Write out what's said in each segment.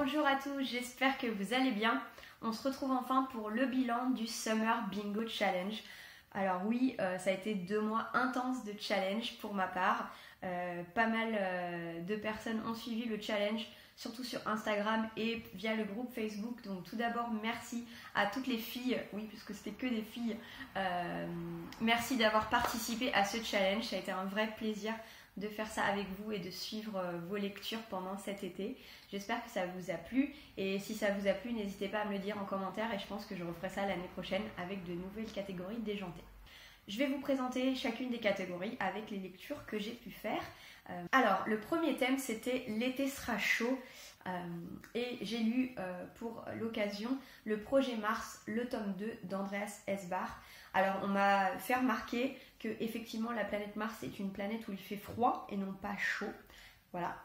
Bonjour à tous, j'espère que vous allez bien. On se retrouve enfin pour le bilan du Summer Bingo Challenge. Alors oui, ça a été 2 mois intenses de challenge pour ma part. Pas mal de personnes ont suivi le challenge, surtout sur Instagram et via le groupe Facebook. Donc tout d'abord, merci à toutes les filles, oui, puisque c'était que des filles. Merci d'avoir participé à ce challenge, ça a été un vrai plaisir de faire ça avec vous et de suivre vos lectures pendant cet été. J'espère que ça vous a plu et si ça vous a plu, n'hésitez pas à me le dire en commentaire et je pense que je referai ça l'année prochaine avec de nouvelles catégories déjantées. Je vais vous présenter chacune des catégories avec les lectures que j'ai pu faire. Alors, le premier thème, c'était « L'été sera chaud » et j'ai lu pour l'occasion « Le projet Mars », le tome 2 d'Andréa Sesbar. Alors, on m'a fait remarquer que effectivement la planète Mars est une planète où il fait froid et non pas chaud. Voilà,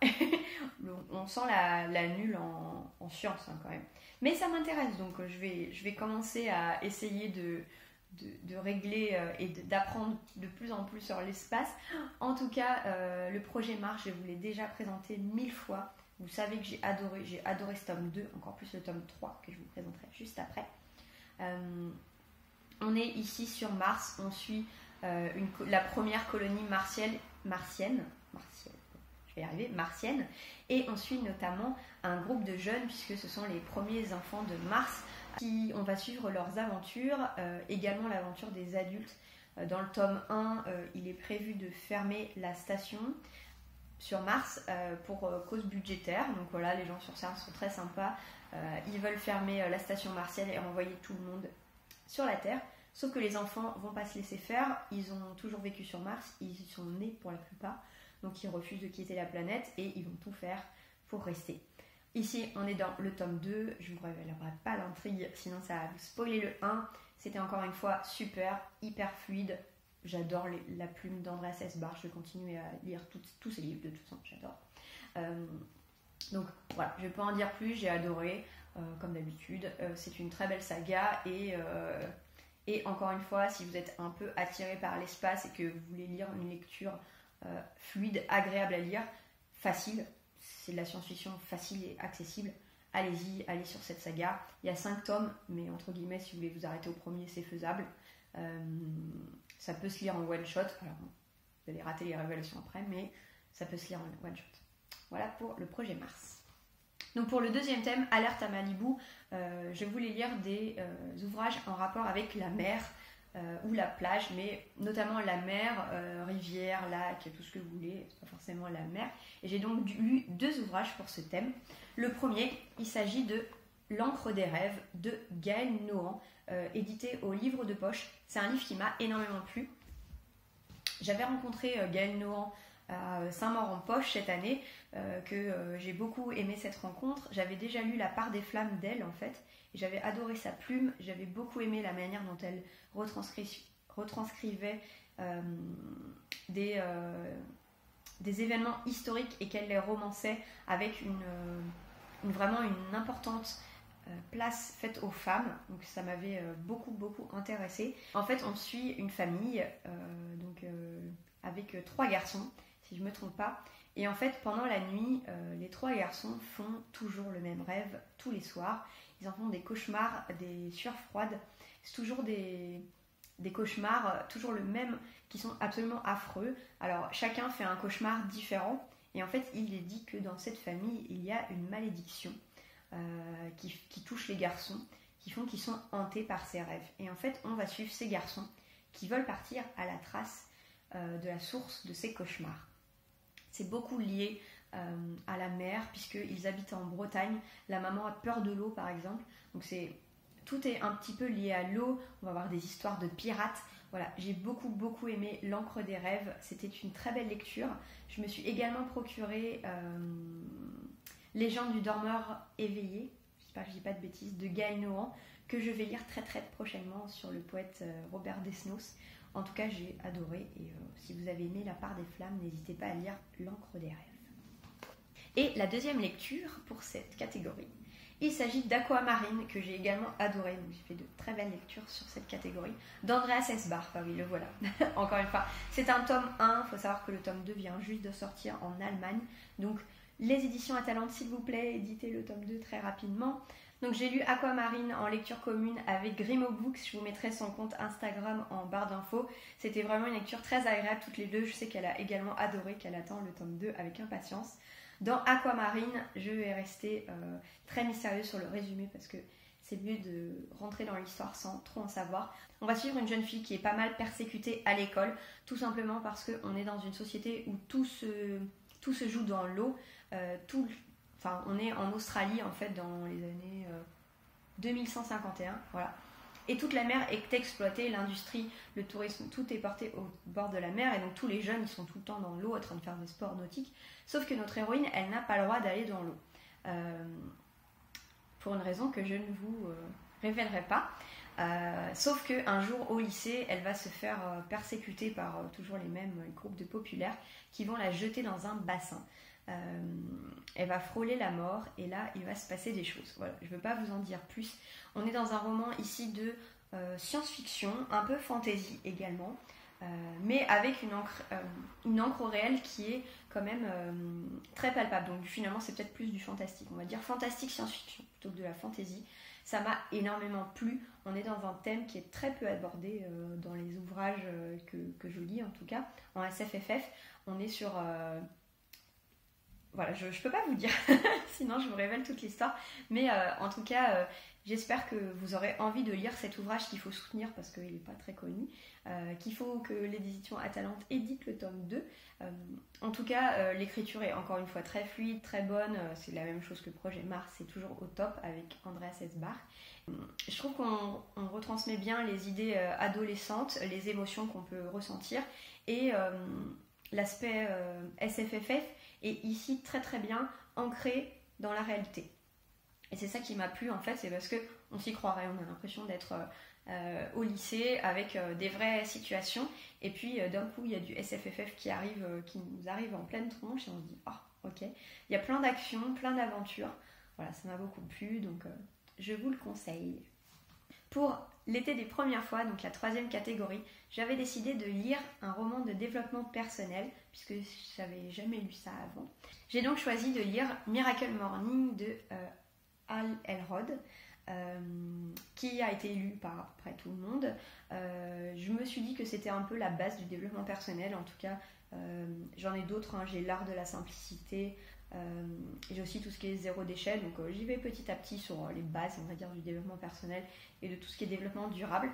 on sent la nulle en science hein, quand même. Mais ça m'intéresse, donc je vais commencer à essayer de régler et d'apprendre de plus en plus sur l'espace. En tout cas, le projet Mars, je vous l'ai déjà présenté 1000 fois. Vous savez que j'ai adoré ce tome 2, encore plus le tome 3 que je vous présenterai juste après. On est ici sur Mars, on suit la première colonie martienne, et on suit notamment un groupe de jeunes, puisque ce sont les premiers enfants de Mars, qui on va suivre leurs aventures, également l'aventure des adultes. Dans le tome 1, il est prévu de fermer la station sur Mars pour cause budgétaire, donc voilà, les gens sur Mars sont très sympas, ils veulent fermer la station martienne et envoyer tout le monde sur la Terre. Sauf que les enfants vont pas se laisser faire, ils ont toujours vécu sur Mars, ils y sont nés pour la plupart, donc ils refusent de quitter la planète et ils vont tout faire pour rester. Ici, on est dans le tome 2, je ne vous révélerai pas l'intrigue, sinon ça va vous spoiler le 1. C'était encore une fois super, hyper fluide, j'adore la plume d'Andréa Sesbar, je vais continuer à lire tous ses livres de toute façon, j'adore. Donc voilà, je ne vais pas en dire plus, j'ai adoré, comme d'habitude, c'est une très belle saga et encore une fois, si vous êtes un peu attiré par l'espace et que vous voulez lire une lecture fluide, agréable à lire, facile, c'est de la science-fiction facile et accessible, allez-y, allez sur cette saga. Il y a 5 tomes, mais entre guillemets, si vous voulez vous arrêter au premier, c'est faisable. Ça peut se lire en one-shot, alors vous allez rater les révélations après, mais ça peut se lire en one-shot. Voilà pour le projet Mars. Donc pour le deuxième thème, Alerte à Malibu, je voulais lire des ouvrages en rapport avec la mer ou la plage, mais notamment la mer, rivière, lac, tout ce que vous voulez, c'est pas forcément la mer. Et j'ai donc lu 2 ouvrages pour ce thème. Le premier, il s'agit de L'ancre des rêves de Gaëlle Nohant, édité au Livre de Poche. C'est un livre qui m'a énormément plu. J'avais rencontré Gaëlle Nohant à Saint-Maur-en-Poche cette année, que j'ai beaucoup aimé cette rencontre. J'avais déjà lu La part des flammes d'elle en fait, et j'avais adoré sa plume, j'avais beaucoup aimé la manière dont elle retranscrivait des événements historiques et qu'elle les romançait avec vraiment une importante place faite aux femmes, donc ça m'avait beaucoup intéressée. En fait on suit une famille, avec 3 garçons, si je ne me trompe pas. Et en fait, pendant la nuit, les 3 garçons font toujours le même rêve, tous les soirs. Ils en font des cauchemars, des sueurs froides. C'est toujours des cauchemars, toujours le même, qui sont absolument affreux. Alors, chacun fait un cauchemar différent. Et en fait, il est dit que dans cette famille, il y a une malédiction qui touche les garçons, qui font qu'ils sont hantés par ces rêves. Et en fait, on va suivre ces garçons qui veulent partir à la trace de la source de ces cauchemars. C'est beaucoup lié à la mer, puisqu'ils habitent en Bretagne. La maman a peur de l'eau, par exemple. Donc tout est un petit peu lié à l'eau. On va avoir des histoires de pirates. Voilà, j'ai beaucoup aimé L'encre des rêves. C'était une très belle lecture. Je me suis également procuré Légende du dormeur éveillé, j'espère que je dis pas de bêtises, de Gaëlle Nohant, que je vais lire très prochainement sur le poète Robert Desnos. En tout cas, j'ai adoré et si vous avez aimé La part des flammes, n'hésitez pas à lire L'encre des rêves. Et la deuxième lecture pour cette catégorie, il s'agit d'Aquamarine, que j'ai également adoré. Donc j'ai fait de très belles lectures sur cette catégorie, d'Andréa Sesbar, enfin oui, le voilà, encore une fois. C'est un tome 1, il faut savoir que le tome 2 vient juste de sortir en Allemagne, donc Les éditions Atalante, s'il vous plaît, éditez le tome 2 très rapidement. Donc j'ai lu Aquamarine en lecture commune avec Grimobooks, je vous mettrai son compte Instagram en barre d'infos. C'était vraiment une lecture très agréable toutes les deux, je sais qu'elle a également adoré, qu'elle attend le tome 2 avec impatience. Dans Aquamarine, je vais rester très mystérieuse sur le résumé parce que c'est mieux de rentrer dans l'histoire sans trop en savoir. On va suivre une jeune fille qui est pas mal persécutée à l'école, tout simplement parce qu'on est dans une société où tout se joue dans l'eau. Enfin, on est en Australie en fait dans les années 2151, voilà. Et toute la mer est exploitée, l'industrie, le tourisme, tout est porté au bord de la mer et donc tous les jeunes ils sont tout le temps dans l'eau en train de faire des sports nautiques. Sauf que notre héroïne, elle n'a pas le droit d'aller dans l'eau. Pour une raison que je ne vous révélerai pas. Sauf qu'un jour au lycée, elle va se faire persécuter par toujours les mêmes groupes de populaires qui vont la jeter dans un bassin. Elle va frôler la mort et là il va se passer des choses. Voilà, je ne veux pas vous en dire plus. On est dans un roman ici de science-fiction, un peu fantasy également, mais avec une encre au réel qui est quand même très palpable. Donc finalement c'est peut-être plus du fantastique, on va dire fantastique science-fiction plutôt que de la fantasy. Ça m'a énormément plu, on est dans un thème qui est très peu abordé dans les ouvrages que je lis en tout cas. En SFFF, on est sur... Voilà, je peux pas vous dire, sinon je vous révèle toute l'histoire. Mais en tout cas, j'espère que vous aurez envie de lire cet ouvrage qu'il faut soutenir parce qu'il n'est pas très connu, qu'il faut que l'édition Atalante édite le tome 2. En tout cas, l'écriture est encore une fois très fluide, très bonne. C'est la même chose que le projet Mars, c'est toujours au top avec Andréa Sesbar. Je trouve qu'on retransmet bien les idées adolescentes, les émotions qu'on peut ressentir et l'aspect SFFF. Et ici, très bien ancré dans la réalité. Et c'est ça qui m'a plu en fait, c'est parce qu'on s'y croirait, on a l'impression d'être au lycée avec des vraies situations. Et puis d'un coup, il y a du SFFF qui nous arrive en pleine tronche et on se dit « Ah, oh, ok ». Il y a plein d'actions, plein d'aventures. Voilà, ça m'a beaucoup plu, donc je vous le conseille. Pour l'été des premières fois, donc la troisième catégorie, j'avais décidé de lire un roman de développement personnel, puisque je n'avais jamais lu ça avant. J'ai donc choisi de lire Miracle Morning de Hal Elrod, qui a été lu par à peu près tout le monde. Je me suis dit que c'était un peu la base du développement personnel, en tout cas j'en ai d'autres, hein. J'ai l'art de la simplicité, j'ai aussi tout ce qui est zéro déchet, donc j'y vais petit à petit sur les bases, on va dire, du développement personnel et de tout ce qui est développement durable.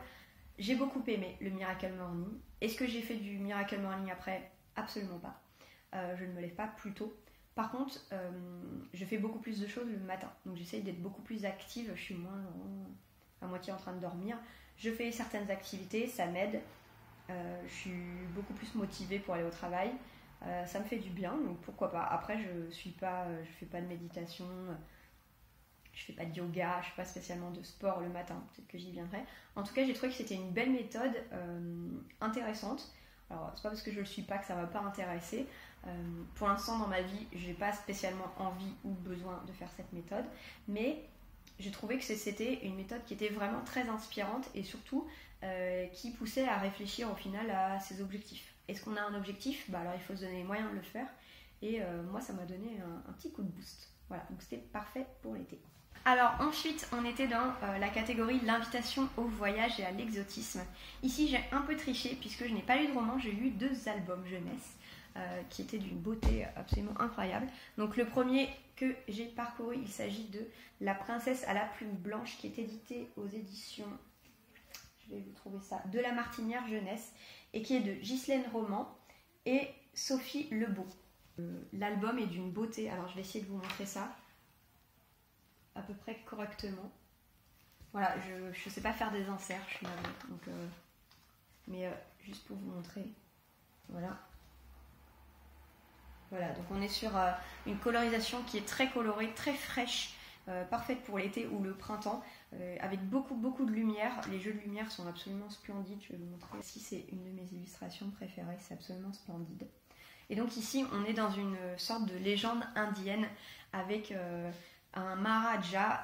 J'ai beaucoup aimé le Miracle Morning. Est-ce que j'ai fait du Miracle Morning après? Absolument pas. Je ne me lève pas plus tôt. Par contre, je fais beaucoup plus de choses le matin, donc j'essaye d'être beaucoup plus active, je suis moins à moitié en train de dormir. Je fais certaines activités, ça m'aide, je suis beaucoup plus motivée pour aller au travail. Ça me fait du bien, donc pourquoi pas. Après, je fais pas de méditation, je fais pas de yoga, je fais pas spécialement de sport le matin, peut-être que j'y viendrai. En tout cas, j'ai trouvé que c'était une belle méthode intéressante. Alors, c'est pas parce que je le suis pas que ça m'a pas intéressée. Pour l'instant, dans ma vie, j'ai pas spécialement envie ou besoin de faire cette méthode, mais j'ai trouvé que c'était une méthode qui était vraiment très inspirante et surtout qui poussait à réfléchir au final à ses objectifs. Est-ce qu'on a un objectif? Bah alors il faut se donner les moyens de le faire. Et moi ça m'a donné un petit coup de boost. Voilà, donc c'était parfait pour l'été. Alors ensuite on était dans la catégorie l'invitation au voyage et à l'exotisme. Ici j'ai un peu triché puisque je n'ai pas lu de roman, j'ai lu 2 albums jeunesse qui étaient d'une beauté absolument incroyable. Donc le premier que j'ai parcouru, il s'agit de La princesse à la plume blanche qui est édité aux éditions, je vais vous trouver ça, de la Martinière jeunesse, et qui est de Ghislaine Roman et Sophie Lebeau. L'album est d'une beauté, alors je vais essayer de vous montrer ça à peu près correctement. Voilà, je ne sais pas faire des inserts, je suis malade, donc mais juste pour vous montrer, voilà. Voilà, donc on est sur une colorisation qui est très colorée, très fraîche, parfaite pour l'été ou le printemps, avec beaucoup de lumière. Les jeux de lumière sont absolument splendides, je vais vous montrer. Ici c'est une de mes illustrations préférées, c'est absolument splendide. Et donc ici on est dans une sorte de légende indienne avec un Maharaja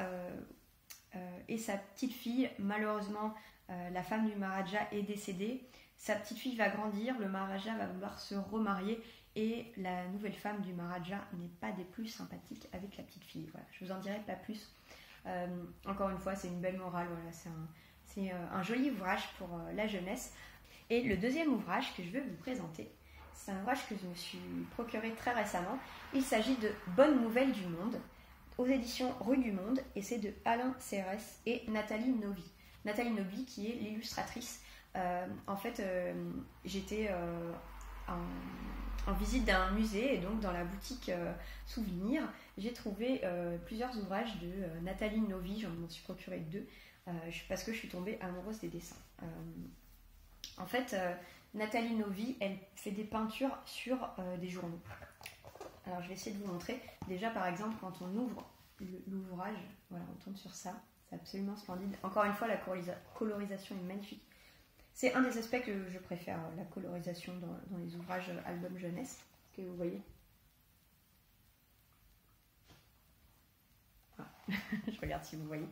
et sa petite fille. Malheureusement la femme du Maharaja est décédée, sa petite fille va grandir, le Maharaja va vouloir se remarier et la nouvelle femme du Maharaja n'est pas des plus sympathiques avec la petite fille. Voilà, je vous en dirai pas plus. Encore une fois, c'est une belle morale, voilà, c'est un joli ouvrage pour la jeunesse. Et le deuxième ouvrage que je vais vous présenter, c'est un ouvrage que je me suis procuré très récemment. Il s'agit de Bonnes nouvelles du monde, aux éditions Rue du Monde, et c'est de Alain Serres et Nathalie Novi. Nathalie Novi qui est l'illustratrice. En fait, j'étais en visite d'un musée, et donc dans la boutique Souvenir, j'ai trouvé plusieurs ouvrages de Nathalie Novi. J'en m'en suis procuré deux parce que je suis tombée amoureuse des dessins. En fait, Nathalie Novi, elle fait des peintures sur des journaux. Alors je vais essayer de vous montrer. Déjà par exemple, quand on ouvre l'ouvrage, voilà, on tombe sur ça, c'est absolument splendide. Encore une fois, la colorisation est magnifique. C'est un des aspects que je préfère, la colorisation dans les ouvrages album jeunesse, que vous voyez. Voilà. Je regarde si vous voyez.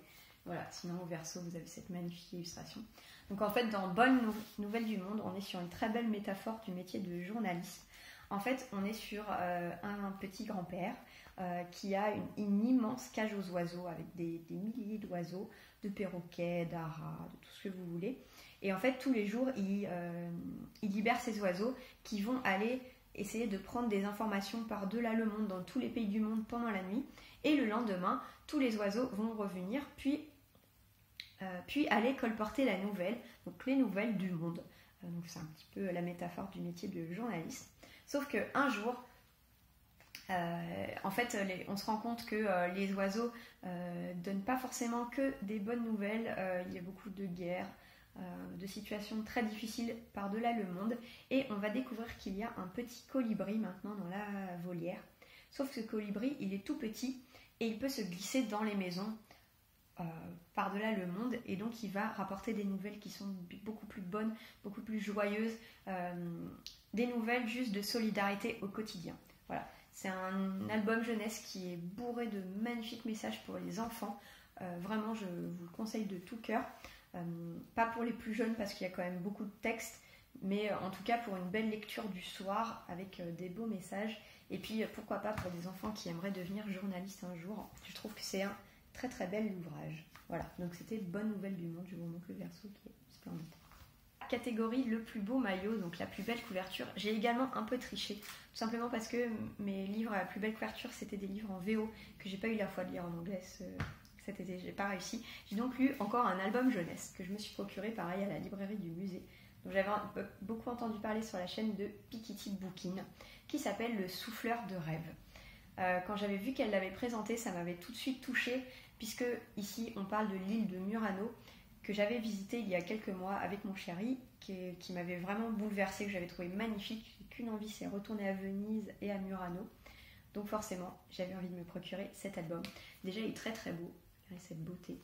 Voilà, sinon au verso, vous avez cette magnifique illustration. Donc en fait, dans Bonnes nouvelles du monde, on est sur une très belle métaphore du métier de journaliste. En fait, on est sur un petit grand-père qui a une immense cage aux oiseaux avec des milliers d'oiseaux, de perroquets, d'aras, de tout ce que vous voulez. Et en fait, tous les jours, il libère ces oiseaux qui vont aller essayer de prendre des informations par-delà le monde, dans tous les pays du monde pendant la nuit. Et le lendemain, tous les oiseaux vont revenir, puis aller colporter la nouvelle, donc les nouvelles du monde. Donc c'est un petit peu la métaphore du métier de journaliste. Sauf qu'un jour, en fait, on se rend compte que les oiseaux donnent pas forcément que des bonnes nouvelles. Il y a beaucoup de guerres, de situations très difficiles par-delà le monde. Et on va découvrir qu'il y a un petit colibri maintenant dans la volière. Sauf que ce colibri, il est tout petit et il peut se glisser dans les maisons par-delà le monde, et donc il va rapporter des nouvelles qui sont beaucoup plus bonnes, beaucoup plus joyeuses, des nouvelles juste de solidarité au quotidien. Voilà, c'est un album jeunesse qui est bourré de magnifiques messages pour les enfants. Vraiment, je vous le conseille de tout cœur. Pas pour les plus jeunes parce qu'il y a quand même beaucoup de textes, mais en tout cas pour une belle lecture du soir avec des beaux messages. Et puis pourquoi pas pour des enfants qui aimeraient devenir journalistes un jour. Je trouve que c'est un très très bel ouvrage. Voilà, donc c'était Bonne nouvelle du monde. Je vous montre le verso qui est splendide. Catégorie le plus beau maillot, donc la plus belle couverture. J'ai également un peu triché, tout simplement parce que mes livres à la plus belle couverture, c'était des livres en VO que j'ai pas eu la foi de lire en anglais cet été, j'ai pas réussi. J'ai donc lu encore un album jeunesse que je me suis procuré pareil à la librairie du musée, dont j'avais beaucoup entendu parler sur la chaîne de Piketty Booking, qui s'appelle Le souffleur de rêves. Quand j'avais vu qu'elle l'avait présenté, ça m'avait tout de suite touchée, puisque ici on parle de l'île de Murano, que j'avais visité il y a quelques mois avec mon chéri, qui m'avait vraiment bouleversée, que j'avais trouvé magnifique. J'ai qu'une envie, c'est retourner à Venise et à Murano. Donc forcément, j'avais envie de me procurer cet album. Déjà, il est très très beau, regardez cette beauté.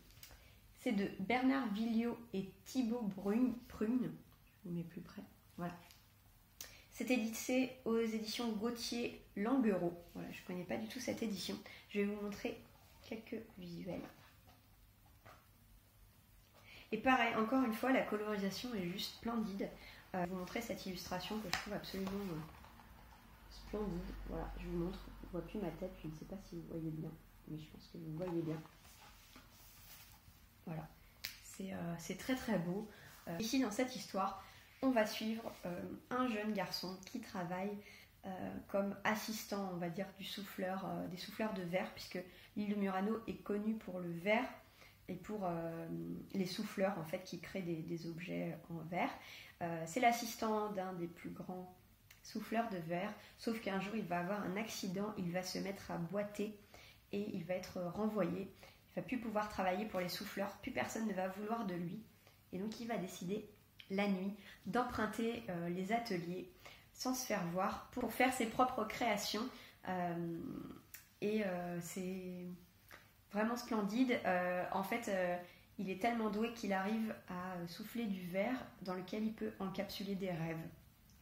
C'est de Bernard Villiot et Thibaut Prune, je vous mets plus près, voilà. C'est édité aux éditions Gauthier-Languereau. Voilà, je ne connais pas du tout cette édition. Je vais vous montrer quelques visuels. Et pareil, encore une fois, la colorisation est juste splendide. Je vais vous montrer cette illustration que je trouve absolument splendide. Voilà, je vous montre. On ne voit plus ma tête, je ne sais pas si vous voyez bien, mais je pense que vous voyez bien. Voilà, c'est très très beau. Ici, dans cette histoire, on va suivre un jeune garçon qui travaille comme assistant, on va dire, des souffleurs de verre, puisque l'île de Murano est connue pour le verre et pour les souffleurs, en fait, qui créent des objets en verre. C'est l'assistant d'un des plus grands souffleurs de verre, sauf qu'un jour, il va avoir un accident, il va se mettre à boiter et il va être renvoyé. Il ne va plus pouvoir travailler pour les souffleurs, plus personne ne va vouloir de lui. Et donc, il va décider la nuit d'emprunter les ateliers sans se faire voir pour faire ses propres créations c'est vraiment splendide. En fait, il est tellement doué qu'il arrive à souffler du verre dans lequel il peut encapsuler des rêves,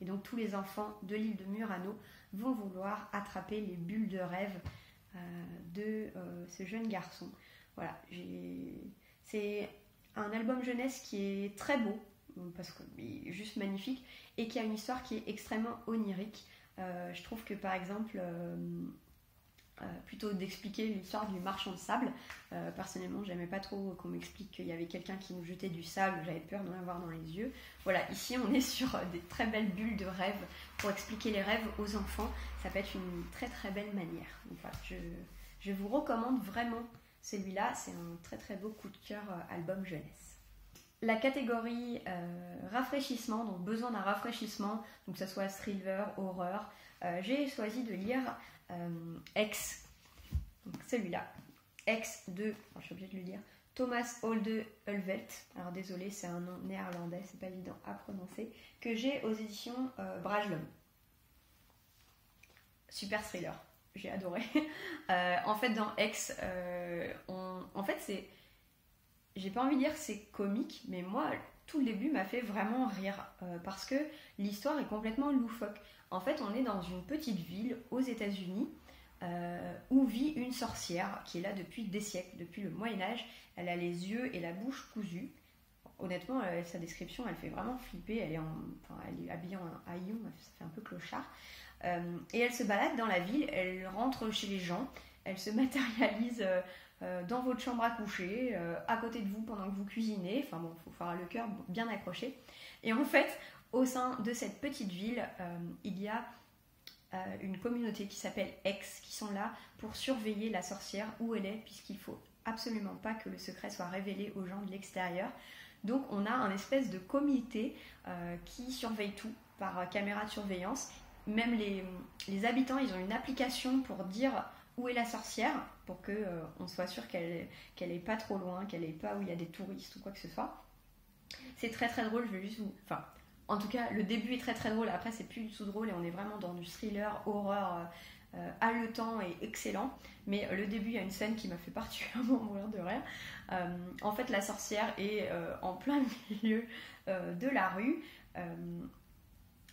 et donc tous les enfants de l'île de Murano vont vouloir attraper les bulles de rêve de ce jeune garçon. Voilà, c'est un album jeunesse qui est très beau, parce qu'il est juste magnifique, et qui a une histoire qui est extrêmement onirique. Je trouve que par exemple, plutôt d'expliquer l'histoire du marchand de sable, personnellement j'aimais pas trop qu'on m'explique qu'il y avait quelqu'un qui nous jetait du sable, j'avais peur d'en avoir dans les yeux. Voilà, ici on est sur des très belles bulles de rêves pour expliquer les rêves aux enfants, ça peut être une très très belle manière. Donc voilà, je vous recommande vraiment celui-là, c'est un très très beau coup de cœur album jeunesse. La catégorie rafraîchissement, donc besoin d'un rafraîchissement, donc que ce soit thriller, horreur, j'ai choisi de lire X, donc celui-là, X de, enfin, je suis obligée de le lire, Thomas Olde Heuvelt, alors désolé c'est un nom néerlandais, c'est pas évident à prononcer, que j'ai aux éditions Bragelonne. Super thriller, j'ai adoré. En fait dans X, en fait c'est... J'ai pas envie de dire que c'est comique, mais moi, tout le début m'a fait vraiment rire parce que l'histoire est complètement loufoque. En fait, on est dans une petite ville aux États-Unis où vit une sorcière qui est là depuis des siècles, depuis le Moyen-Âge. Elle a les yeux et la bouche cousues. Honnêtement, sa description, elle fait vraiment flipper. Elle est habillée en haillons, ça fait un peu clochard. Et elle se balade dans la ville, elle rentre chez les gens, elle se matérialise... dans votre chambre à coucher, à côté de vous pendant que vous cuisinez, enfin bon, il faut faire le cœur bien accroché. Et en fait, au sein de cette petite ville, il y a une communauté qui s'appelle X, qui sont là pour surveiller la sorcière où elle est, puisqu'il faut absolument pas que le secret soit révélé aux gens de l'extérieur. Donc on a un espèce de comité qui surveille tout par caméra de surveillance. Même les habitants, ils ont une application pour dire... où est la sorcière, pour qu'on soit sûr qu'elle n'est pas trop loin, qu'elle n'est pas où il y a des touristes ou quoi que ce soit. C'est très très drôle, je vais juste vous... Enfin, en tout cas, le début est très très drôle, après c'est plus du tout drôle et on est vraiment dans du thriller, horreur, haletant et excellent. Mais le début, il y a une scène qui m'a fait particulièrement mourir de rire. En fait, la sorcière est en plein milieu de la rue.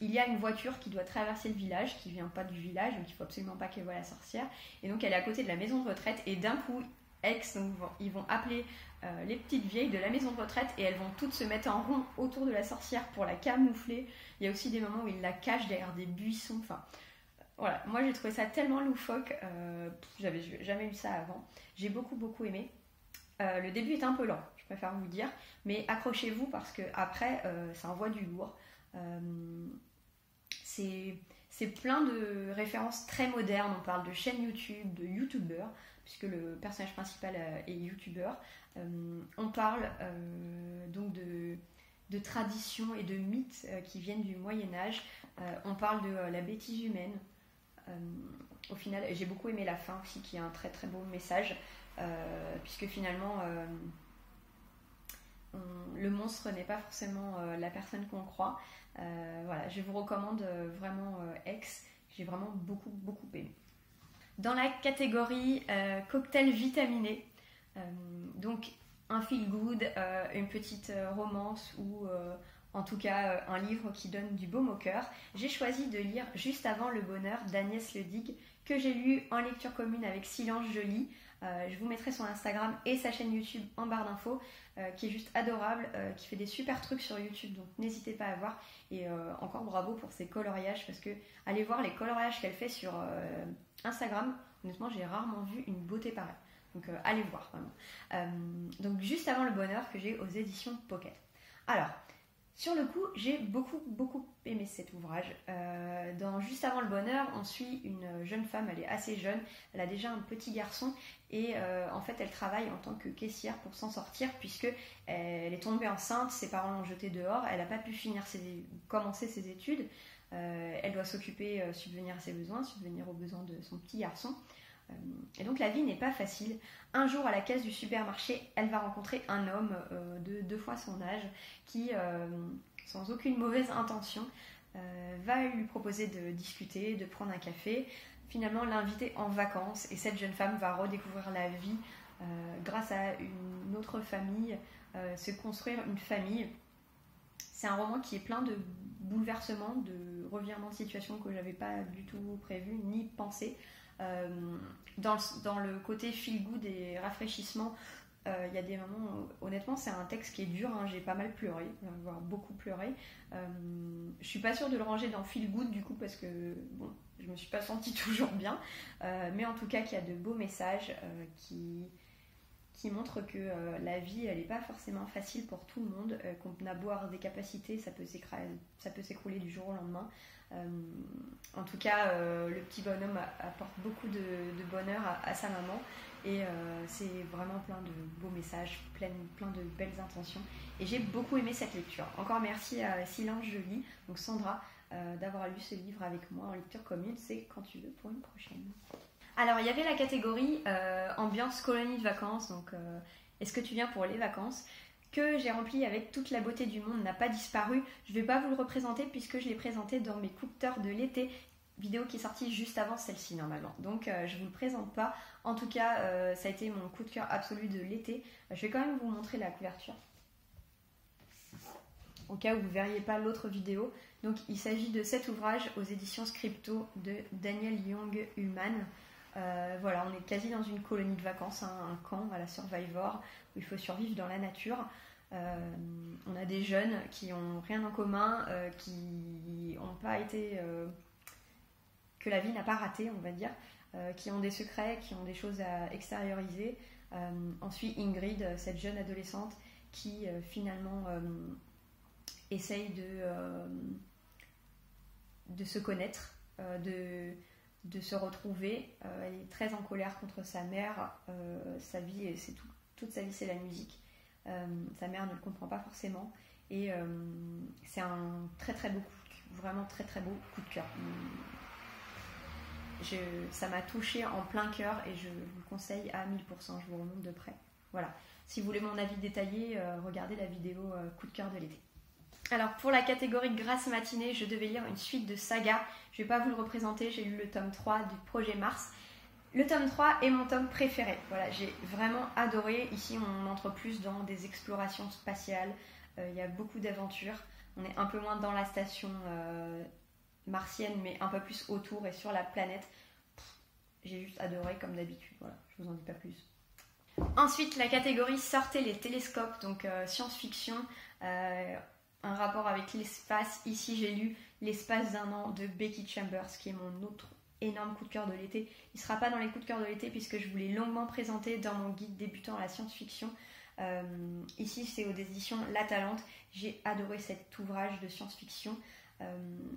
Il y a une voiture qui doit traverser le village, qui vient pas du village, donc il faut absolument pas qu'elle voie la sorcière. Et donc elle est à côté de la maison de retraite et d'un coup, X, donc ils vont appeler les petites vieilles de la maison de retraite et elles vont toutes se mettre en rond autour de la sorcière pour la camoufler. Il y a aussi des moments où ils la cachent derrière des buissons, enfin... Voilà, moi j'ai trouvé ça tellement loufoque, j'avais jamais eu ça avant. J'ai beaucoup aimé. Le début est un peu lent, je préfère vous le dire, mais accrochez-vous parce que après ça envoie du lourd. C'est plein de références très modernes, on parle de chaînes YouTube, de youtubeurs, puisque le personnage principal est youtubeur. On parle donc de traditions et de mythes qui viennent du Moyen-Âge. On parle de la bêtise humaine. Au final, j'ai beaucoup aimé la fin aussi, qui est un très très beau message, puisque finalement... le monstre n'est pas forcément la personne qu'on croit. Voilà, je vous recommande vraiment X, j'ai vraiment beaucoup aimé. Dans la catégorie cocktail vitaminé, donc un feel good, une petite romance ou en tout cas un livre qui donne du baume au cœur, j'ai choisi de lire Juste avant le bonheur d'Agnès Ledig, que j'ai lu en lecture commune avec Silence je lis. Je vous mettrai son Instagram et sa chaîne YouTube en barre d'infos, qui est juste adorable, qui fait des super trucs sur YouTube, donc n'hésitez pas à voir. Et encore bravo pour ses coloriages, parce que allez voir les coloriages qu'elle fait sur Instagram, honnêtement j'ai rarement vu une beauté pareille, donc allez voir vraiment. Donc Juste avant le bonheur, que j'ai aux éditions Pocket. Alors, sur le coup, j'ai beaucoup aimé cet ouvrage. Dans Juste avant le bonheur, on suit une jeune femme, elle est assez jeune, elle a déjà un petit garçon et en fait elle travaille en tant que caissière pour s'en sortir puisque elle est tombée enceinte, ses parents l'ont jetée dehors, elle n'a pas pu commencer ses études, elle doit s'occuper, subvenir à ses besoins, subvenir aux besoins de son petit garçon. Et donc la vie n'est pas facile. Un jour à la caisse du supermarché, elle va rencontrer un homme de 2 fois son âge qui, sans aucune mauvaise intention, va lui proposer de discuter, de prendre un café, finalement l'inviter en vacances, et cette jeune femme va redécouvrir la vie grâce à une autre famille, se construire une famille. C'est un roman qui est plein de bouleversements, de revirements de situation que j'avais pas du tout prévu ni pensé. Dans le côté feel good et rafraîchissement, Il y a des moments où, honnêtement, c'est un texte qui est dur, hein, j'ai pas mal pleuré, voire beaucoup pleuré. Je suis pas sûre de le ranger dans Feel Good du coup parce que bon, je me suis pas sentie toujours bien, mais en tout cas qu'il y a de beaux messages qui montrent que la vie elle est pas forcément facile pour tout le monde, qu'on a beau avoir des capacités, ça peut s'écrouler du jour au lendemain. En tout cas, le petit bonhomme apporte beaucoup de bonheur à sa maman et c'est vraiment plein de beaux messages, plein de belles intentions et j'ai beaucoup aimé cette lecture. Encore merci à Silence je lis, donc Sandra, d'avoir lu ce livre avec moi en lecture commune, c'est quand tu veux pour une prochaine. Alors il y avait la catégorie ambiance colonie de vacances, donc est-ce que tu viens pour les vacances ? Que j'ai rempli avec toute la beauté du monde n'a pas disparu. Je ne vais pas vous le représenter puisque je l'ai présenté dans mes coups de cœur de l'été, vidéo qui est sortie juste avant celle-ci normalement. Donc je ne vous le présente pas. En tout cas, ça a été mon coup de cœur absolu de l'été. Je vais quand même vous montrer la couverture, au cas où vous ne verriez pas l'autre vidéo. Donc il s'agit de cet ouvrage aux éditions Scripto de Daniel Young Humains. Voilà, on est quasi dans une colonie de vacances, hein, un camp à la Survivor où il faut survivre dans la nature. On a des jeunes qui n'ont rien en commun, qui n'ont pas été... que la vie n'a pas raté, on va dire, qui ont des secrets, qui ont des choses à extérioriser. Ensuite Ingrid, cette jeune adolescente qui finalement essaye de se connaître, de se retrouver. Elle est très en colère contre sa mère. Sa vie, c'est toute sa vie, c'est la musique. Sa mère ne le comprend pas forcément. Et c'est un très très beau coup, vraiment très très beau coup de cœur. Ça m'a touchée en plein cœur et je vous le conseille à 1000%. Je vous remonte de près. Voilà. Si vous voulez mon avis détaillé, regardez la vidéo coup de cœur de l'été. Alors pour la catégorie Grâce matinée, je devais lire une suite de sagas. Je ne vais pas vous le représenter, j'ai lu le tome 3 du projet Mars. Le tome 3 est mon tome préféré. Voilà, j'ai vraiment adoré. Ici, on entre plus dans des explorations spatiales. Il y a beaucoup d'aventures. On est un peu moins dans la station martienne, mais un peu plus autour et sur la planète. J'ai juste adoré comme d'habitude. Voilà, je vous en dis pas plus. Ensuite, la catégorie Sortez les télescopes, donc science-fiction. Un rapport avec l'espace. Ici, j'ai lu L'espace d'un an de Becky Chambers, qui est mon autre énorme coup de cœur de l'été. Il ne sera pas dans les coups de cœur de l'été puisque je vous l'ai longuement présenté dans mon guide débutant à la science-fiction. Ici, c'est aux éditions La Talente. J'ai adoré cet ouvrage de science-fiction.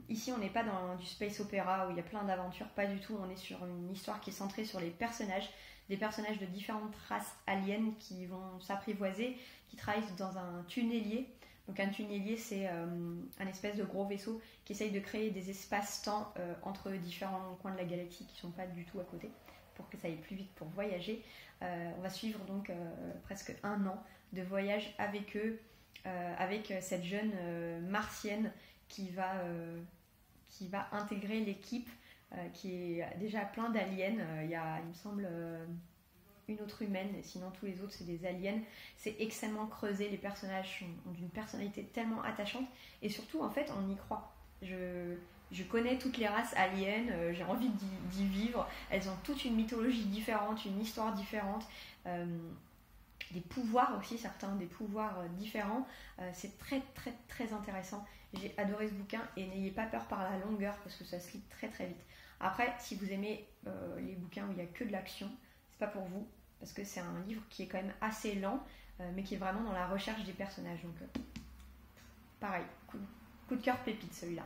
Ici, on n'est pas dans du space opéra où il y a plein d'aventures, pas du tout. On est sur une histoire qui est centrée sur les personnages, des personnages de différentes races aliens qui vont s'apprivoiser, qui travaillent dans un tunnelier. Donc un tunnelier, c'est un espèce de gros vaisseau qui essaye de créer des espaces-temps entre différents coins de la galaxie qui ne sont pas du tout à côté, pour que ça aille plus vite pour voyager. On va suivre donc presque un an de voyage avec eux, avec cette jeune martienne qui va intégrer l'équipe, qui est déjà plein d'aliens. Il y a, il me semble... une autre humaine, sinon tous les autres c'est des aliens. C'est extrêmement creusé, les personnages ont une personnalité tellement attachante et surtout en fait on y croit. Je connais toutes les races aliens, j'ai envie d'y vivre, elles ont toute une mythologie différente, une histoire différente, des pouvoirs aussi, certains des pouvoirs différents. C'est très très très intéressant, j'ai adoré ce bouquin et n'ayez pas peur par la longueur parce que ça se lit très très vite. Après si vous aimez les bouquins où il n'y a que de l'action, c'est pas pour vous, parce que c'est un livre qui est quand même assez lent, mais qui est vraiment dans la recherche des personnages. Donc, pareil, coup de cœur pépite celui-là.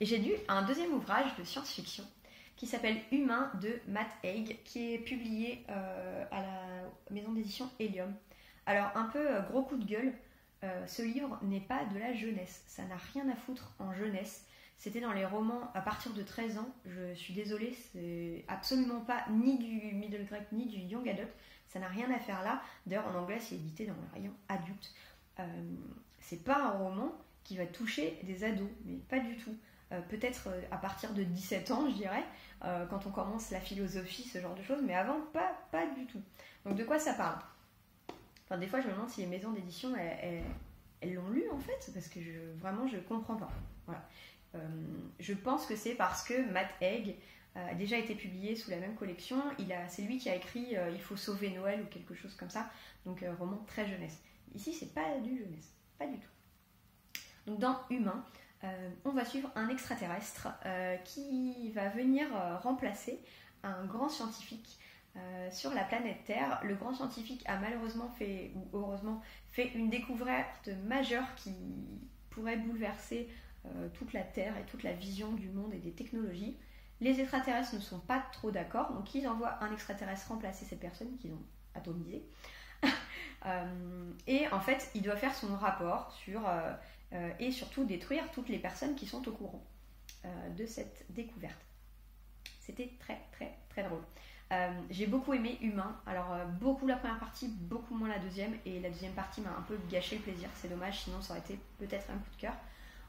Et j'ai lu un deuxième ouvrage de science-fiction qui s'appelle Humains de Matt Haig, qui est publié à la maison d'édition Helium. Alors, un peu gros coup de gueule, ce livre n'est pas de la jeunesse, ça n'a rien à foutre en jeunesse. C'était dans les romans à partir de 13 ans, je suis désolée, c'est absolument pas ni du middle grade ni du young adult, ça n'a rien à faire là. D'ailleurs en anglais c'est édité dans le rayon adulte. C'est pas un roman qui va toucher des ados, mais pas du tout. Peut-être à partir de 17 ans je dirais, quand on commence la philosophie, ce genre de choses, mais avant pas du tout. Donc de quoi ça parle? Enfin des fois je me demande si les maisons d'édition elles l'ont lu en fait, parce que vraiment je comprends pas. Voilà. Je pense que c'est parce que Matt Haig a déjà été publié sous la même collection. C'est lui qui a écrit « Il faut sauver Noël » ou quelque chose comme ça, donc roman très jeunesse. Ici, c'est pas du jeunesse, pas du tout. Donc dans Humains, on va suivre un extraterrestre qui va venir remplacer un grand scientifique sur la planète Terre. Le grand scientifique a malheureusement fait, ou heureusement, fait une découverte majeure qui pourrait bouleverser toute la Terre et toute la vision du monde et des technologies. Les extraterrestres ne sont pas trop d'accord, donc ils envoient un extraterrestre remplacer cette personne qu'ils ont atomisée. Et en fait, il doit faire son rapport sur, et surtout détruire toutes les personnes qui sont au courant de cette découverte. C'était très très très drôle. J'ai beaucoup aimé Humains, alors beaucoup la première partie, beaucoup moins la deuxième, et la deuxième partie m'a un peu gâché le plaisir, c'est dommage, sinon ça aurait été peut-être un coup de cœur.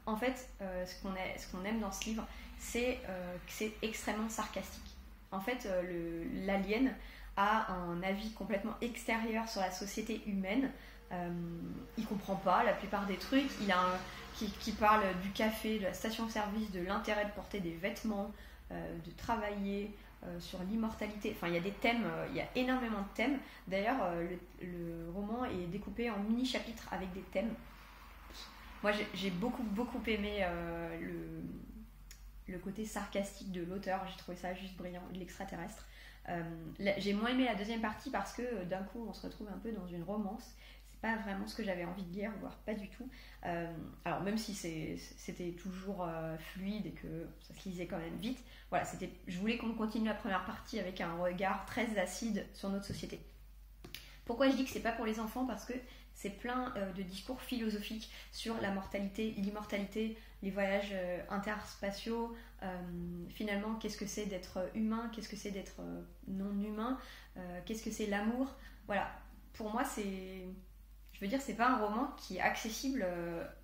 En fait, ce qu'on aime dans ce livre, c'est que c'est extrêmement sarcastique. En fait, l'alien a un avis complètement extérieur sur la société humaine. Il comprend pas la plupart des trucs. Il a un qui parle du café, de la station-service, de l'intérêt de porter des vêtements, de travailler, sur l'immortalité. Enfin, il y a des thèmes, il y a énormément de thèmes. D'ailleurs, le roman est découpé en mini-chapitres avec des thèmes. Moi, j'ai beaucoup aimé le côté sarcastique de l'auteur. J'ai trouvé ça juste brillant, de l'extraterrestre. J'ai moins aimé la deuxième partie parce que d'un coup, on se retrouve un peu dans une romance. C'est pas vraiment ce que j'avais envie de lire, voire pas du tout. Alors, même si c'était toujours fluide et que ça se lisait quand même vite, voilà, je voulais qu'on continue la première partie avec un regard très acide sur notre société. Pourquoi je dis que c'est pas pour les enfants? Parce que c'est plein de discours philosophiques sur la mortalité, l'immortalité, les voyages interspatiaux. Finalement, qu'est-ce que c'est d'être humain? Qu'est-ce que c'est d'être non humain? Qu'est-ce que c'est l'amour? Voilà, pour moi, je veux dire, c'est pas un roman qui est accessible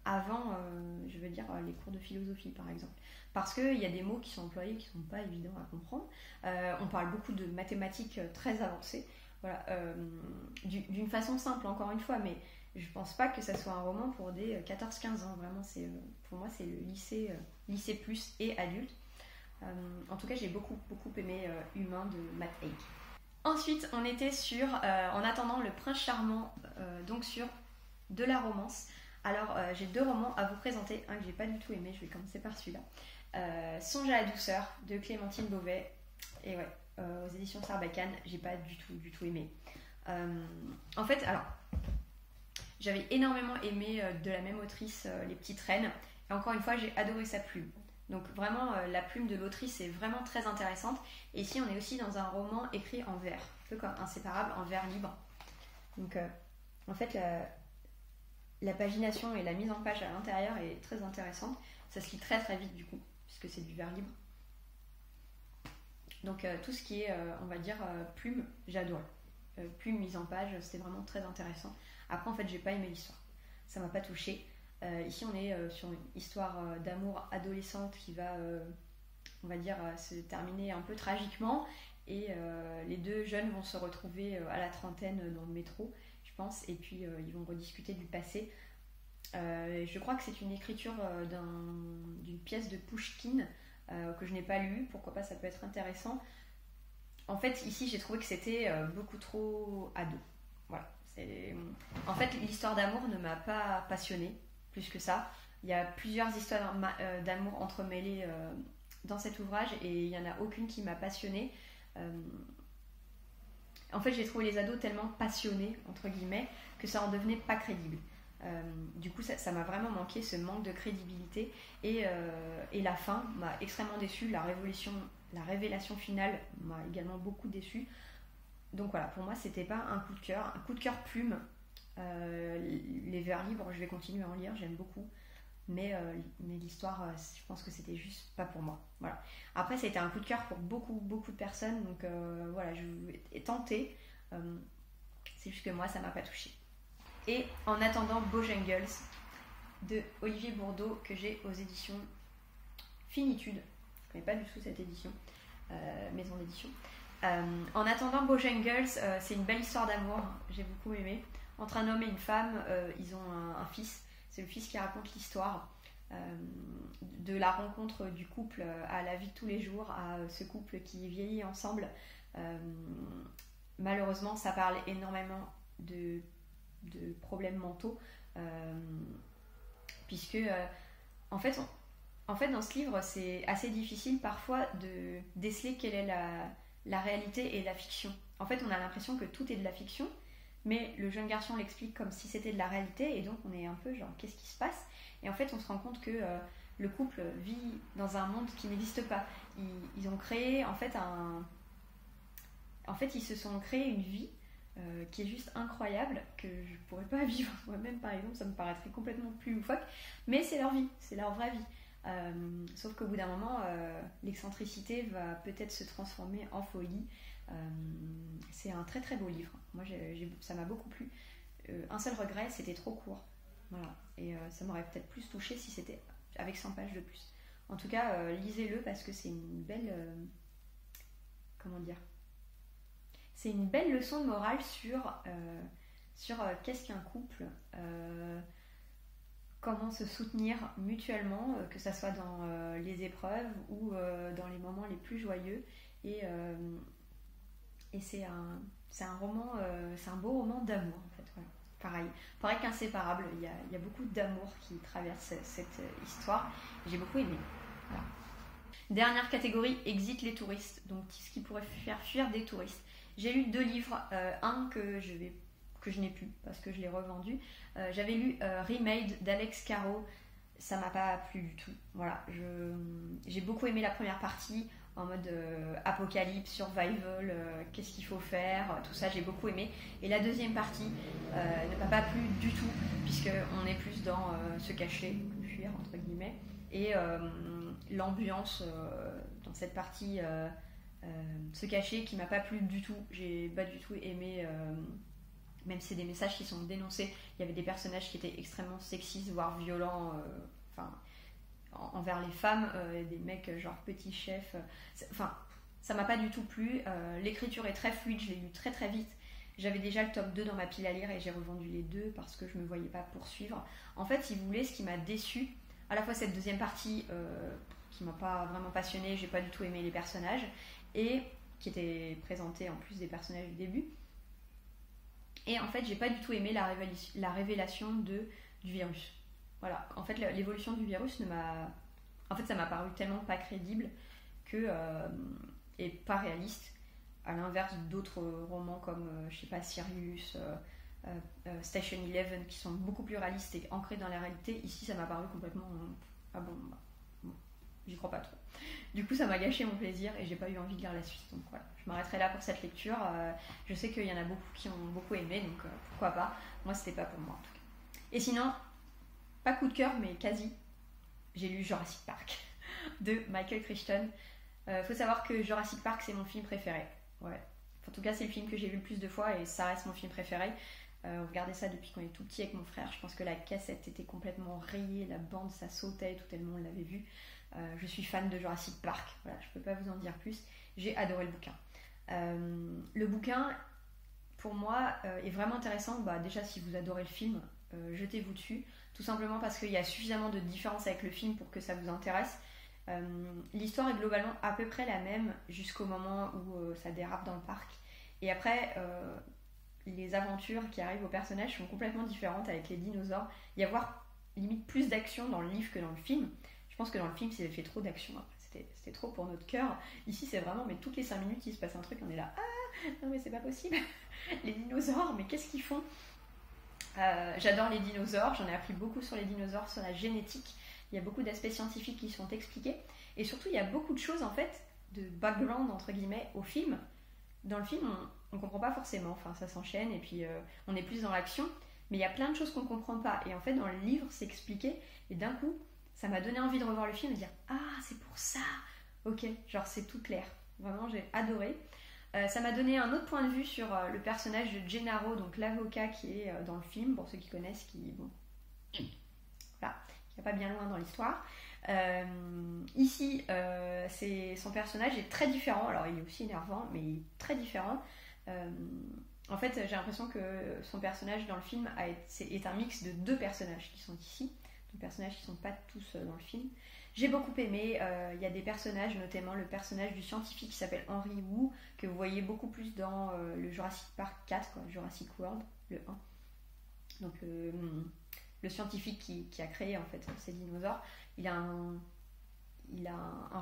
avant, je veux dire, les cours de philosophie, par exemple. Parce qu'il y a des mots qui sont employés qui sont pas évidents à comprendre. On parle beaucoup de mathématiques très avancées. Voilà, d'une façon simple encore une fois, mais je pense pas que ça soit un roman pour des 14-15 ans, vraiment, pour moi c'est le lycée plus et adulte. En tout cas j'ai beaucoup aimé Humains de Matt Haig. Ensuite on était sur En attendant le prince charmant, donc sur de la romance. Alors j'ai deux romans à vous présenter, un que j'ai pas du tout aimé, je vais commencer par celui-là. Songe à la douceur de Clémentine Beauvais, et ouais, aux éditions Sarbacane, j'ai pas du tout aimé. En fait, alors, j'avais énormément aimé de la même autrice Les Petites Reines, et encore une fois, j'ai adoré sa plume. Donc vraiment, la plume de l'autrice est vraiment très intéressante, et ici on est aussi dans un roman écrit en vers, un peu comme Inséparable, en vers libre. Donc en fait, la pagination et la mise en page à l'intérieur est très intéressante, ça se lit très très vite du coup, puisque c'est du vers libre. Donc tout ce qui est, on va dire, plume, j'adore. Plume, mise en page, c'était vraiment très intéressant. Après, en fait, j'ai pas aimé l'histoire. Ça m'a pas touchée. Ici, on est sur une histoire d'amour adolescente qui va, on va dire, se terminer un peu tragiquement. Et les deux jeunes vont se retrouver à la trentaine dans le métro, je pense. Et puis, ils vont rediscuter du passé. Je crois que c'est une écriture d'une pièce de Pouchkine. Que je n'ai pas lu, pourquoi pas, ça peut être intéressant. En fait, ici, j'ai trouvé que c'était beaucoup trop ado. Voilà. En fait, l'histoire d'amour ne m'a pas passionnée, plus que ça. Il y a plusieurs histoires d'amour entremêlées dans cet ouvrage et il n'y en a aucune qui m'a passionnée. En fait, j'ai trouvé les ados tellement passionnés, entre guillemets, que ça en devenait pas crédible. Du coup ça m'a vraiment manqué, ce manque de crédibilité, et la fin m'a extrêmement déçue, la révélation finale m'a également beaucoup déçue. Donc voilà, pour moi c'était pas un coup de cœur, plume. Les vers libres, je vais continuer à en lire, j'aime beaucoup, mais l'histoire, je pense que c'était juste pas pour moi. Voilà. Après c'était un coup de cœur pour beaucoup de personnes, donc voilà, je vais tenter, c'est juste que moi ça m'a pas touchée. Et En attendant Bojangles de Olivier Bourdeau, que j'ai aux éditions Finitude. Je ne connais pas du tout cette édition, maison d'édition. En attendant Bojangles, c'est une belle histoire d'amour, j'ai beaucoup aimé. Entre un homme et une femme, ils ont un fils. C'est le fils qui raconte l'histoire. de la rencontre du couple à la vie de tous les jours, à ce couple qui vieillit ensemble. Malheureusement, ça parle énormément de problèmes mentaux, puisque en fait, dans ce livre, c'est assez difficile parfois de déceler quelle est la réalité et la fiction. En fait, on a l'impression que tout est de la fiction, mais le jeune garçon l'explique comme si c'était de la réalité, et donc on est un peu genre, qu'est-ce qui se passe? Et en fait, on se rend compte que le couple vit dans un monde qui n'existe pas. Ils ont créé, en fait, ils se sont créés une vie qui est juste incroyable, que je ne pourrais pas vivre moi-même, par exemple, ça me paraîtrait complètement plus loufoque, mais c'est leur vie, c'est leur vraie vie. Sauf qu'au bout d'un moment, l'excentricité va peut-être se transformer en folie. C'est un très très beau livre. Moi, ça m'a beaucoup plu. Un seul regret, c'était trop court. Voilà. Et ça m'aurait peut-être plus touchée si c'était avec 100 pages de plus. En tout cas, lisez-le parce que c'est une belle... C'est une belle leçon de morale sur qu'est-ce qu'un couple... Comment se soutenir mutuellement, que ça soit dans les épreuves ou dans les moments les plus joyeux. Et c'est un roman, c'est un beau roman d'amour en fait. Voilà. Pareil qu'inséparable. Il y a beaucoup d'amour qui traverse cette histoire. J'ai beaucoup aimé. Voilà. Dernière catégorie, exit les touristes. Donc ce qui pourrait faire fuir des touristes. J'ai lu 2 livres, un que je n'ai plus parce que je l'ai revendu. J'avais lu Remade d'Alex Caro, ça m'a pas plu du tout. Voilà, j'ai beaucoup aimé la première partie en mode apocalypse, survival, qu'est-ce qu'il faut faire, tout ça, j'ai beaucoup aimé. Et la deuxième partie ne m'a pas plu du tout puisque on est plus dans se cacher, fuir entre guillemets, et l'ambiance dans cette partie se cacher qui m'a pas plu du tout. J'ai pas du tout aimé. Même si c'est des messages qui sont dénoncés, il y avait des personnages qui étaient extrêmement sexistes, voire violents, envers les femmes, des mecs genre petit chef. Ça m'a pas du tout plu. L'écriture est très fluide, je l'ai lu très très vite. J'avais déjà le top 2 dans ma pile à lire et j'ai revendu les 2 parce que je me voyais pas poursuivre. En fait, si vous voulez, ce qui m'a déçue, à la fois cette deuxième partie qui m'a pas vraiment passionnée, j'ai pas du tout aimé les personnages, et qui étaient présentés en plus des personnages du début. Et en fait, j'ai pas du tout aimé la révélation du virus. Voilà. En fait, l'évolution du virus ça m'a paru tellement pas crédible et pas réaliste. À l'inverse d'autres romans comme, je sais pas, Sirius, Station Eleven, qui sont beaucoup plus réalistes et ancrés dans la réalité. Ici, ça m'a paru complètement... Ah bon, j'y crois pas trop. Du coup, ça m'a gâché mon plaisir et j'ai pas eu envie de lire la suite. Donc voilà, je m'arrêterai là pour cette lecture. Je sais qu'il y en a beaucoup qui ont beaucoup aimé, donc pourquoi pas. Moi, c'était pas pour moi en tout cas. Et sinon, pas coup de cœur, mais quasi, j'ai lu Jurassic Park de Michael Crichton. Faut savoir que Jurassic Park, c'est mon film préféré. Ouais. En tout cas, c'est le film que j'ai vu le plus de fois et ça reste mon film préféré. On regardait ça depuis qu'on est tout petit avec mon frère. Je pense que la cassette était complètement rayée, la bande, ça sautait, tout tellement on l'avait vu. Je suis fan de Jurassic Park, voilà, je ne peux pas vous en dire plus, j'ai adoré le bouquin. Le bouquin, pour moi, est vraiment intéressant. Déjà, si vous adorez le film, jetez-vous dessus, tout simplement parce qu'il y a suffisamment de différences avec le film pour que ça vous intéresse. L'histoire est globalement à peu près la même jusqu'au moment où ça dérape dans le parc. Et après, les aventures qui arrivent aux personnages sont complètement différentes avec les dinosaures. Il y a voire limite plus d'action dans le livre que dans le film. Je pense que dans le film, ils avaient fait trop d'action, c'était trop pour notre cœur. Ici, c'est vraiment, mais toutes les 5 minutes, il se passe un truc, on est là, ah, non mais c'est pas possible, les dinosaures, mais qu'est-ce qu'ils font? J'adore les dinosaures, j'en ai appris beaucoup sur les dinosaures, sur la génétique, il y a beaucoup d'aspects scientifiques qui sont expliqués, et surtout, il y a beaucoup de choses, en fait, de background, entre guillemets, au film. Dans le film, on comprend pas forcément, enfin, ça s'enchaîne, et puis on est plus dans l'action, mais il y a plein de choses qu'on comprend pas, et en fait, dans le livre, c'est expliqué, et d'un coup, ça m'a donné envie de revoir le film et de dire « Ah, c'est pour ça !» Ok, genre c'est tout clair. Vraiment, j'ai adoré. Ça m'a donné un autre point de vue sur le personnage de Gennaro, donc l'avocat qui est dans le film, pour ceux qui connaissent, voilà, qui va pas bien loin dans l'histoire. Ici, son personnage est très différent. Alors, il est aussi énervant, mais il est très différent. En fait, j'ai l'impression que son personnage dans le film est un mix de 2 personnages qui sont ici. les personnages qui ne sont pas tous dans le film. J'ai beaucoup aimé, il y a des personnages, notamment le personnage du scientifique qui s'appelle Henry Wu, que vous voyez beaucoup plus dans le Jurassic Park 4, quoi, Jurassic World, le 1. Donc le scientifique qui a créé en fait ces dinosaures, il a un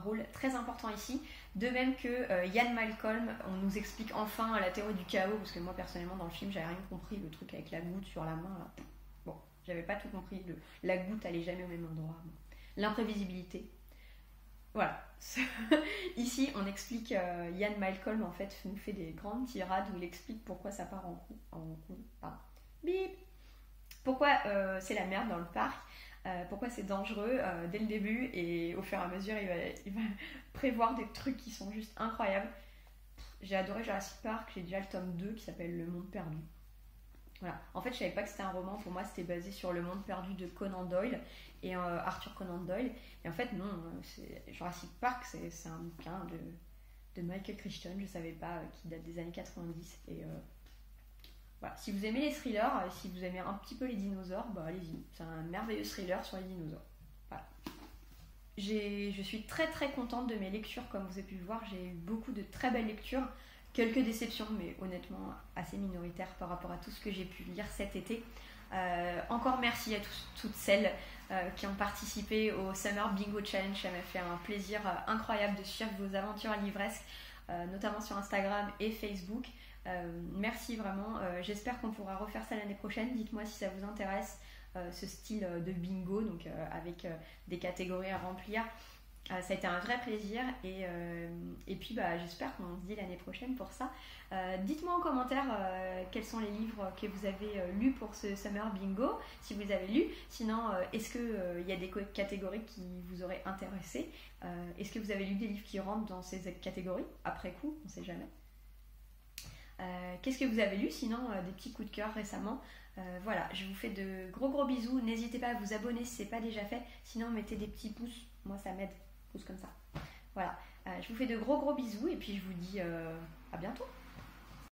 rôle très important ici. De même que Ian Malcolm, on nous explique enfin la théorie du chaos, parce que moi personnellement dans le film j'avais rien compris, le truc avec la goutte sur la main, là. Bon, j'avais pas tout compris, la goutte allait jamais au même endroit. Bon. L'imprévisibilité, voilà. Ici on explique, Ian Malcolm en fait nous fait des grandes tirades où il explique pourquoi ça part pourquoi c'est la merde dans le parc, pourquoi c'est dangereux dès le début, et au fur et à mesure il va prévoir des trucs qui sont juste incroyables. J'ai adoré Jurassic Park, j'ai déjà le tome 2 qui s'appelle Le Monde Perdu. Voilà. En fait je savais pas que c'était un roman, pour moi c'était basé sur Le Monde Perdu de Conan Doyle et Arthur Conan Doyle, et en fait non, Jurassic Park c'est un bouquin de Michael Crichton, je savais pas, qui date des années 90, et voilà. Si vous aimez les thrillers, si vous aimez un petit peu les dinosaures, bah allez-y, c'est un merveilleux thriller sur les dinosaures. Voilà. Je suis très très contente de mes lectures, comme vous avez pu le voir, j'ai eu beaucoup de très belles lectures, quelques déceptions, mais honnêtement assez minoritaires par rapport à tout ce que j'ai pu lire cet été. Encore merci à toutes celles qui ont participé au Summer Bingo Challenge, ça m'a fait un plaisir incroyable de suivre vos aventures livresques, notamment sur Instagram et Facebook. Merci vraiment, j'espère qu'on pourra refaire ça l'année prochaine. Dites-moi si ça vous intéresse, ce style de bingo, donc avec des catégories à remplir. Ça a été un vrai plaisir, et puis bah, j'espère qu'on se dit l'année prochaine pour ça. Dites-moi en commentaire quels sont les livres que vous avez lus pour ce Summer Bingo, si vous avez lu. Sinon, est-ce qu'il y a des catégories qui vous auraient intéressé, est-ce que vous avez lu des livres qui rentrent dans ces catégories? Après coup, on ne sait jamais. Qu'est-ce que vous avez lu sinon, des petits coups de cœur récemment, voilà, je vous fais de gros bisous, n'hésitez pas à vous abonner si ce n'est pas déjà fait, sinon mettez des petits pouces, moi ça m'aide, pouces comme ça, voilà, je vous fais de gros bisous et puis je vous dis à bientôt.